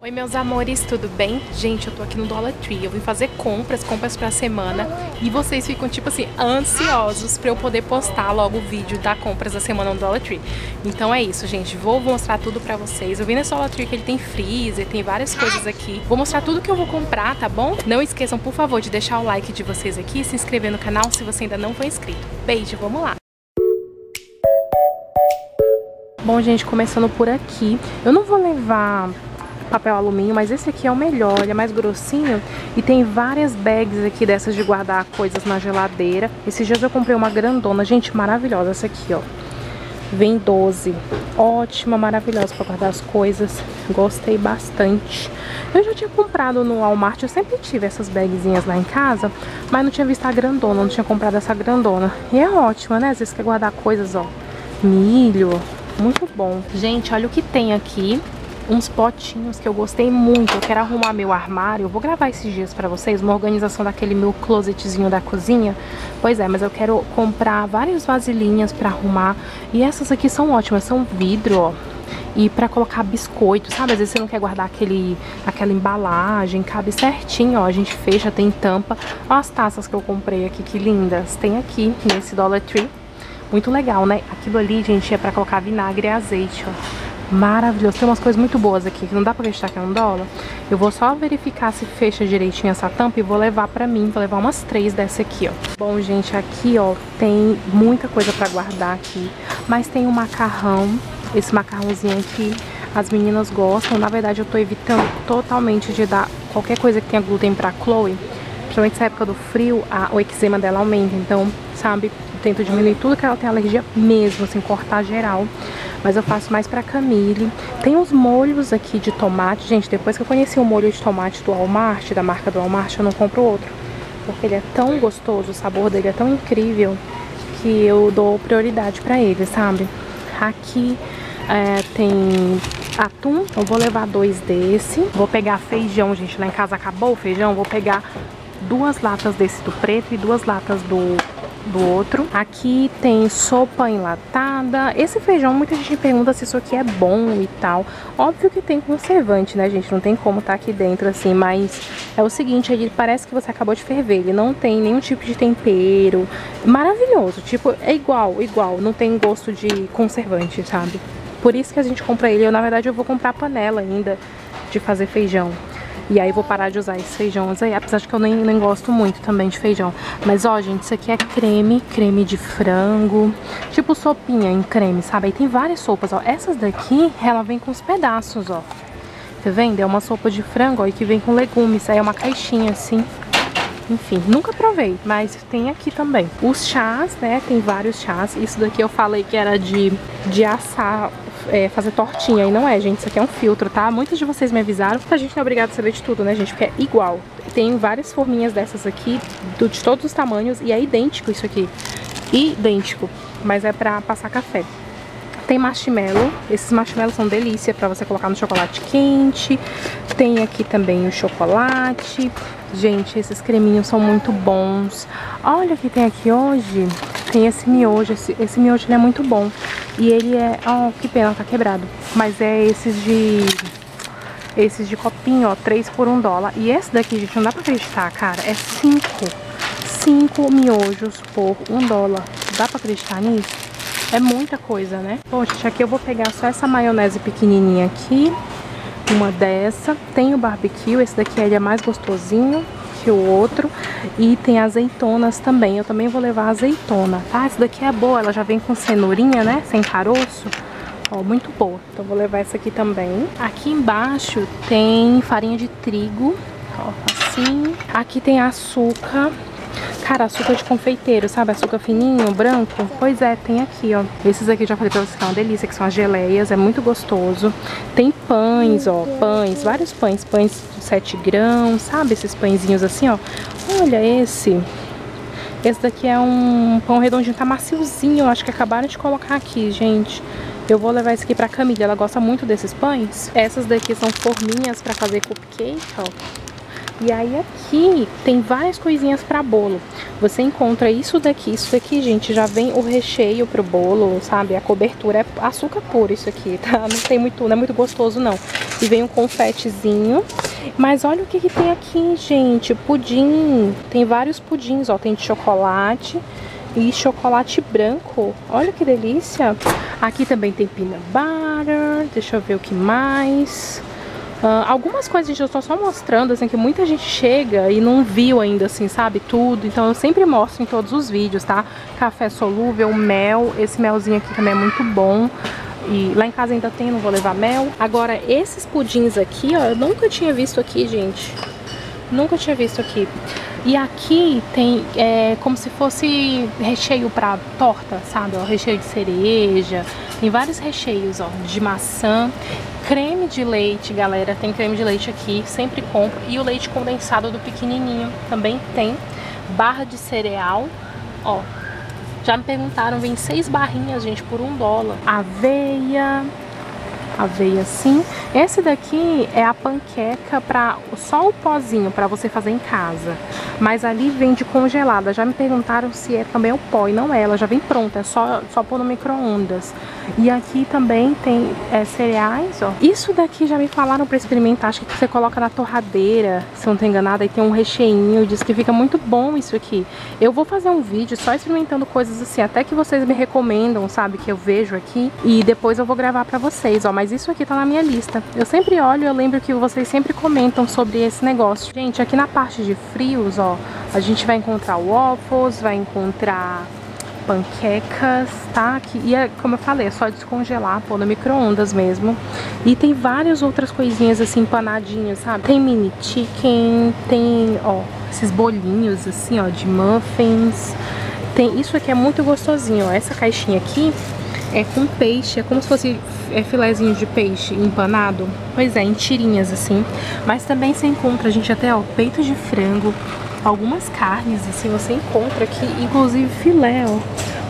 Oi meus amores, tudo bem? Gente, eu tô aqui no Dollar Tree, eu vim fazer compras pra semana e vocês ficam tipo assim, ansiosos pra eu poder postar logo o vídeo da compras da semana no Dollar Tree. Então é isso, gente, vou mostrar tudo pra vocês. Eu vim nesse Dollar Tree que ele tem freezer, tem várias coisas aqui. Vou mostrar tudo que eu vou comprar, tá bom? Não esqueçam, por favor, de deixar o like de vocês aqui e se inscrever no canal se você ainda não for inscrito. Beijo, vamos lá! Bom, gente, começando por aqui, eu não vou levar papel alumínio, mas esse aqui é o melhor, ele é mais grossinho e tem várias bags aqui dessas de guardar coisas na geladeira. Esses dias eu comprei uma grandona, gente, maravilhosa essa aqui, ó. Vem 12. Ótima, maravilhosa pra guardar as coisas. Gostei bastante. Eu já tinha comprado no Walmart, eu sempre tive essas bagzinhas lá em casa, mas não tinha visto a grandona, não tinha comprado essa grandona. E é ótima, né? Às vezes quer guardar coisas, ó. Milho, muito bom. Gente, olha o que tem aqui. Uns potinhos que eu gostei muito. Eu quero arrumar meu armário. Eu vou gravar esses dias pra vocês uma organização daquele meu closetzinho da cozinha. Pois é, mas eu quero comprar várias vasilhinhas pra arrumar. E essas aqui são ótimas. São vidro, ó. E pra colocar biscoito, sabe? Às vezes você não quer guardar aquela embalagem. Cabe certinho, ó. A gente fecha, tem tampa. Ó as taças que eu comprei aqui, que lindas. Tem aqui, nesse Dollar Tree. Muito legal, né? Aquilo ali, gente, é pra colocar vinagre e azeite, ó. Maravilhoso, tem umas coisas muito boas aqui que não dá pra acreditar que é $1. Eu vou só verificar se fecha direitinho essa tampa e vou levar pra mim, vou levar umas 3 dessa aqui, ó. Bom, gente, aqui, ó, tem muita coisa pra guardar aqui. Mas tem um macarrão, esse macarrãozinho aqui, as meninas gostam. Na verdade, eu tô evitando totalmente de dar qualquer coisa que tenha glúten pra Chloe. Principalmente nessa época do frio, o eczema dela aumenta, então, sabe, tento diminuir tudo que ela tem alergia mesmo, assim, cortar geral. Mas eu faço mais pra Camille. Tem uns molhos aqui de tomate. Gente, depois que eu conheci o molho de tomate do Walmart, da marca do Walmart, eu não compro outro. Porque ele é tão gostoso, o sabor dele é tão incrível, que eu dou prioridade pra ele, sabe? Aqui tem atum. Eu vou levar 2 desse. Vou pegar feijão, gente. Lá em casa acabou o feijão. Vou pegar 2 latas desse do preto e 2 latas do outro. Aqui tem sopa enlatada. Esse feijão, muita gente pergunta se isso aqui é bom e tal. Óbvio que tem conservante, né, gente? Não tem como tá aqui dentro assim, mas é o seguinte, ele parece que você acabou de ferver. Ele não tem nenhum tipo de tempero. Maravilhoso, tipo, é igual. Não tem gosto de conservante, sabe? Por isso que a gente compra ele. Eu, na verdade, eu vou comprar panela ainda de fazer feijão. E aí vou parar de usar esses feijões aí, apesar de que eu nem gosto muito também de feijão. Mas ó, gente, isso aqui é creme de frango, tipo sopinha em creme, sabe? Aí tem várias sopas, ó. Essas daqui, ela vem com os pedaços, ó. Tá vendo? É uma sopa de frango, ó, e que vem com legumes. Aí é uma caixinha, assim. Enfim, nunca provei, mas tem aqui também. Os chás, né? Tem vários chás. Isso daqui eu falei que era de assar... fazer tortinha, e não é, gente, isso aqui é um filtro, tá? Muitos de vocês me avisaram, a gente não é obrigado a saber de tudo, né, gente, porque é igual. Tem várias forminhas dessas aqui, de todos os tamanhos, e é idêntico isso aqui, idêntico, mas é pra passar café. Tem marshmallow, esses marshmallows são delícia pra você colocar no chocolate quente. Tem aqui também o chocolate. Gente, esses creminhos são muito bons. Olha o que tem aqui hoje. Tem esse miojo, esse miojo ele é muito bom. E ele é... Oh, que pena, tá quebrado. Mas é esses de copinho, ó, 3 por $1. E esse daqui, gente, não dá pra acreditar, cara. É 5 miojos por $1. Dá pra acreditar nisso? É muita coisa, né? Bom, gente, aqui eu vou pegar só essa maionese pequenininha aqui. Uma dessa. Tem o barbecue, esse daqui ele é mais gostosinho que o outro. E tem azeitonas também. Eu também vou levar azeitona, tá? Essa daqui é boa, ela já vem com cenourinha, né? Sem caroço. Ó, muito boa. Então vou levar essa aqui também. Aqui embaixo tem farinha de trigo, ó, assim. Aqui tem açúcar. Cara, açúcar de confeiteiro, sabe? Açúcar fininho, branco. Pois é, tem aqui, ó. Esses aqui eu já falei pra vocês que é uma delícia, que são as geleias. É muito gostoso. Tem pães, ó. Pães, vários pães. Pães de 7 grãos, sabe? Esses pãezinhos assim, ó. Olha esse. Esse daqui é um pão redondinho. Tá maciozinho, eu acho que acabaram de colocar aqui, gente. Eu vou levar esse aqui pra Camila. Ela gosta muito desses pães. Essas daqui são forminhas pra fazer cupcake, ó. E aí aqui tem várias coisinhas pra bolo. Você encontra isso daqui, gente, já vem o recheio pro bolo, sabe? A cobertura é açúcar puro isso aqui, tá? Não tem muito, não é muito gostoso não. E vem um confetezinho. Mas olha o que que tem aqui, gente. Pudim. Tem vários pudins, ó. Tem de chocolate e chocolate branco. Olha que delícia. Aqui também tem peanut butter. Deixa eu ver o que mais... algumas coisas, gente, eu estou só mostrando, assim, que muita gente chega e não viu ainda, assim, sabe, tudo. Então eu sempre mostro em todos os vídeos, tá? Café solúvel, mel, esse melzinho aqui também é muito bom. E lá em casa ainda tem, não vou levar mel. Agora, esses pudins aqui, ó, eu nunca tinha visto aqui, gente. Nunca tinha visto aqui. E aqui tem como se fosse recheio pra torta, sabe? Ó, recheio de cereja, tem vários recheios, ó, de maçã. Creme de leite, galera, tem creme de leite aqui, sempre compro. E o leite condensado do pequenininho também tem. Barra de cereal, ó. Já me perguntaram, vem 6 barrinhas, gente, por $1. Aveia... Aveia sim. Esse daqui é a panqueca para só o pozinho, para você fazer em casa. Mas ali vende congelada. Já me perguntaram se é também o pó, e não é. Ela já vem pronta, é só pôr no micro-ondas. E aqui também tem cereais, ó. Isso daqui já me falaram para experimentar. Acho que você coloca na torradeira, se eu não tô enganada. Aí tem um recheinho, diz que fica muito bom isso aqui. Eu vou fazer um vídeo só experimentando coisas assim, até que vocês me recomendam, sabe? Que eu vejo aqui. E depois eu vou gravar para vocês, ó. Mas isso aqui tá na minha lista. Eu sempre olho, eu lembro que vocês sempre comentam sobre esse negócio. Gente, aqui na parte de frios, ó, a gente vai encontrar waffles, vai encontrar panquecas, tá? Aqui, e é, como eu falei, é só descongelar, pôr no micro-ondas mesmo. E tem várias outras coisinhas assim, empanadinhas, sabe? Tem mini chicken, tem, ó, esses bolinhos assim, ó, de muffins. Tem, isso aqui é muito gostosinho, ó. Essa caixinha aqui é com peixe, é como se fosse filézinho de peixe empanado. Pois é, em tirinhas assim. Mas também você encontra, gente, até, ó, peito de frango. Algumas carnes, assim, você encontra aqui. Inclusive filé, ó,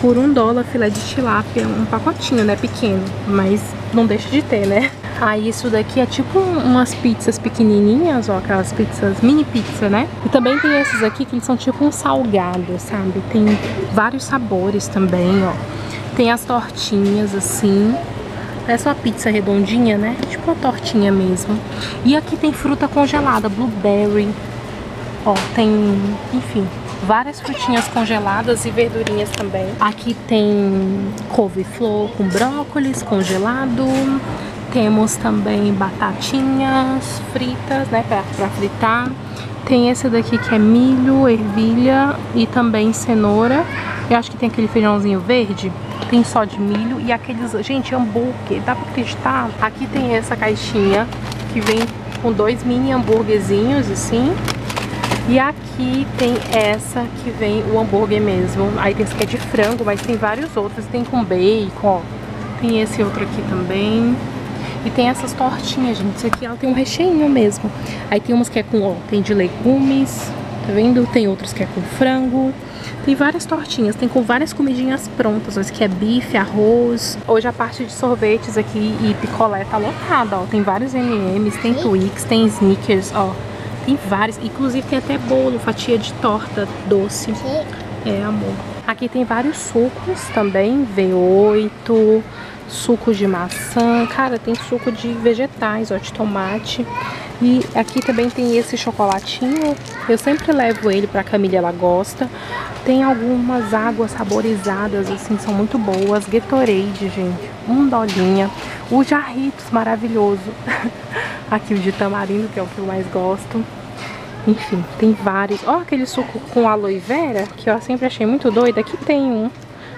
por $1, filé de tilápia. Um pacotinho, né, pequeno. Mas não deixa de ter, né? Aí isso daqui é tipo umas pizzas pequenininhas, ó, aquelas pizzas, mini pizza, né? E também tem esses aqui que eles são tipo um salgado, sabe? Tem vários sabores também, ó. Tem as tortinhas, assim. É só pizza redondinha, né? Tipo uma tortinha mesmo. E aqui tem fruta congelada, blueberry. Ó, tem, enfim, várias frutinhas congeladas e verdurinhas também. Aqui tem couve-flor com brócolis congelado. Temos também batatinhas fritas, né? Pra fritar. Tem esse daqui que é milho, ervilha e também cenoura. Eu acho que tem aquele feijãozinho verde. Tem só de milho e aqueles... Gente, hambúrguer, dá pra acreditar? Aqui tem essa caixinha que vem com 2 mini hambúrguerzinhos, assim. E aqui tem essa que vem o hambúrguer mesmo. Aí tem esse que é de frango, mas tem vários outros. Tem com bacon, ó. Tem esse outro aqui também. E tem essas tortinhas, gente. Isso aqui, ela tem um recheinho mesmo. Aí tem umas que é com... Ó, tem de legumes, tá vendo? Tem outros que é com frango. Tem várias tortinhas, tem com várias comidinhas prontas, ó, esse aqui é bife, arroz. Hoje a parte de sorvetes aqui e picolé tá lotada, ó. Tem vários M&M's, tem Twix, tem Snickers, ó. Tem vários, inclusive tem até bolo, fatia de torta doce. É, amor. Aqui tem vários sucos também, V8, suco de maçã. Cara, tem suco de vegetais, ó, de tomate. E aqui também tem esse chocolatinho, eu sempre levo ele pra Camila, ela gosta. Tem algumas águas saborizadas, assim, são muito boas. Gatorade, gente, $1. O Jarritos, maravilhoso. Aqui o de tamarindo, que é o que eu mais gosto. Enfim, tem vários. Ó, aquele suco com aloe vera, que eu sempre achei muito doido. Aqui tem um.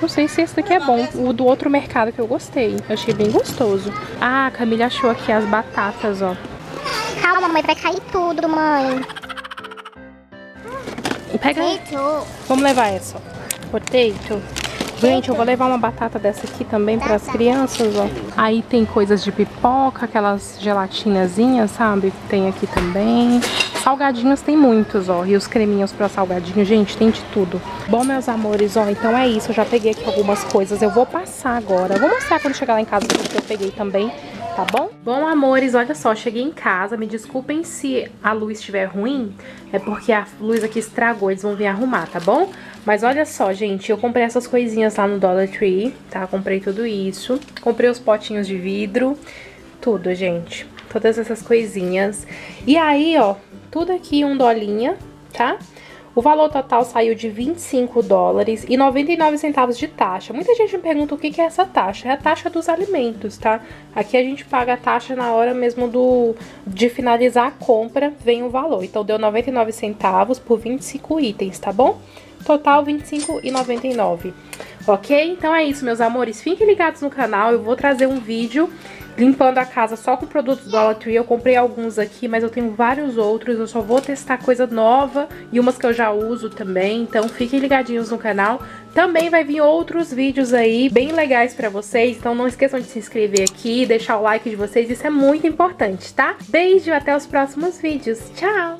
Não sei se esse daqui é bom, o do outro mercado que eu gostei. Eu achei bem gostoso. Ah, a Camila achou aqui as batatas, ó. Calma, mãe, vai cair tudo, mãe. Pega. Vamos levar essa, ó. Potato. Gente, eu vou levar uma batata dessa aqui também para as crianças, ó. Aí tem coisas de pipoca, aquelas gelatinazinhas, sabe? Tem aqui também. Salgadinhos tem muitos, ó. E os creminhos para salgadinho, gente, tem de tudo. Bom, meus amores, ó, então é isso. Eu já peguei aqui algumas coisas. Eu vou passar agora. Eu vou mostrar quando chegar lá em casa o que eu peguei também. tá bom? Bom, amores, olha só, cheguei em casa, me desculpem se a luz estiver ruim, é porque a luz aqui estragou, eles vão vir arrumar, tá bom? Mas olha só, gente, eu comprei essas coisinhas lá no Dollar Tree, tá? Comprei tudo isso, comprei os potinhos de vidro, tudo, gente, todas essas coisinhas. E aí, ó, tudo aqui $1, tá? O valor total saiu de $25,99 de taxa. Muita gente me pergunta o que é essa taxa. É a taxa dos alimentos, tá? Aqui a gente paga a taxa na hora mesmo de finalizar a compra, vem o valor. Então deu 99 centavos por 25 itens, tá bom? Total $25,99, ok? Então é isso, meus amores. Fiquem ligados no canal, eu vou trazer um vídeo limpando a casa só com produtos do Dollar Tree. Eu comprei alguns aqui, mas eu tenho vários outros. Eu só vou testar coisa nova e umas que eu já uso também. Então fiquem ligadinhos no canal. Também vai vir outros vídeos aí bem legais pra vocês. Então não esqueçam de se inscrever aqui, deixar o like de vocês. Isso é muito importante, tá? Beijo, até os próximos vídeos. Tchau!